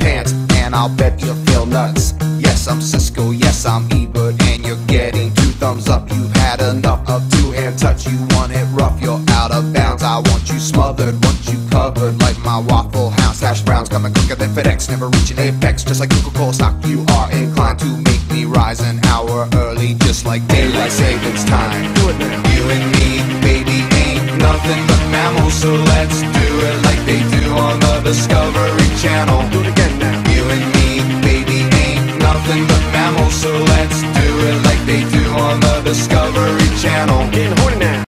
pants, and I'll bet you feel nuts. Yes, I'm Cisco, yes, I'm Ebert, and you're getting 2 thumbs up. You've had enough of 2-hand touch. You want it rough, you're out of bounds. I want you smothered, want you covered like my Waffle House hash browns. Coming quicker than FedEx, never reaching apex. Just like Google cold stock, you are inclined to make me rise an hour early, just like daylight savings time. Do it now. You and me, baby, ain't nothing but mammals, so let's do it like they do on the Discovery Channel. Do it again now. You and me, baby, ain't nothing but mammals, so let's do it like they do on the Discovery Channel.